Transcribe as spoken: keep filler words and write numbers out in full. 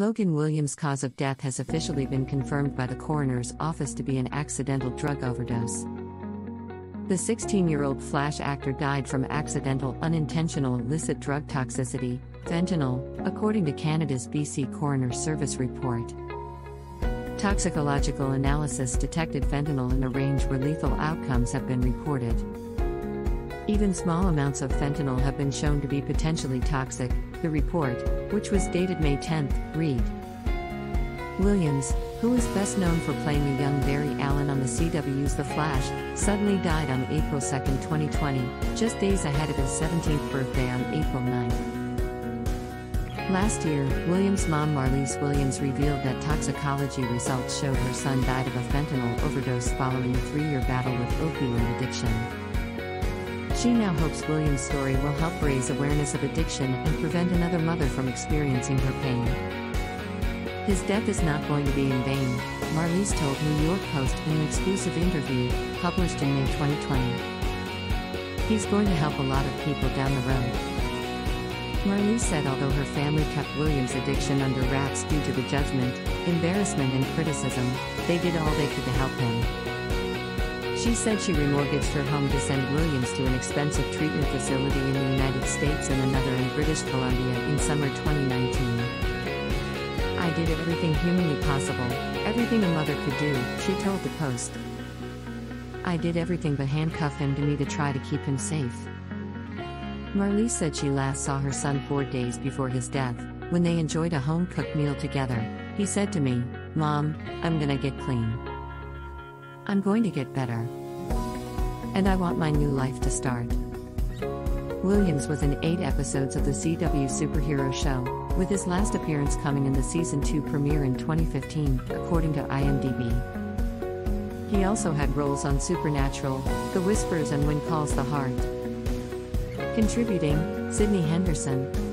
Logan Williams' cause of death has officially been confirmed by the coroner's office to be an accidental drug overdose. The sixteen-year-old Flash actor died from accidental unintentional illicit drug toxicity, fentanyl, according to Canada's B C Coroner Service report. Toxicological analysis detected fentanyl in a range where lethal outcomes have been reported. Even small amounts of fentanyl have been shown to be potentially toxic, the report, which was dated May tenth, read. Williams, who is best known for playing a young Barry Allen on the C W's The Flash, suddenly died on April second, twenty twenty, just days ahead of his seventeenth birthday on April ninth. Last year, Williams' mom Marlyse Williams revealed that toxicology results showed her son died of a fentanyl overdose following a three-year battle with opioid addiction. She now hopes Williams' story will help raise awareness of addiction and prevent another mother from experiencing her pain. His death is not going to be in vain, Marlyse told New York Post in an exclusive interview, published in May twenty twenty. He's going to help a lot of people down the road. Marlyse said although her family kept Williams' addiction under wraps due to the judgment, embarrassment and criticism, they did all they could to help him. She said she remortgaged her home to send Williams to an expensive treatment facility in the United States and another in British Columbia in summer twenty nineteen. I did everything humanly possible, everything a mother could do, she told the Post. I did everything but handcuff him to me to try to keep him safe. Marlyse said she last saw her son four days before his death, when they enjoyed a home-cooked meal together. He said to me, Mom, I'm gonna get clean. I'm going to get better. And I want my new life to start. Williams was in eight episodes of the C W superhero show, with his last appearance coming in the season two premiere in twenty fifteen, according to IMDb. He also had roles on Supernatural, The Whispers and When Calls the Heart. Contributing, Sydney Henderson.